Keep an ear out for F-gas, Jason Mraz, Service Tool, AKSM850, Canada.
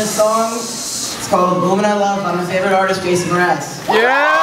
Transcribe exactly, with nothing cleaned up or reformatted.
song. It's called Woman I Love by my favorite artist, Jason Mraz. Yeah!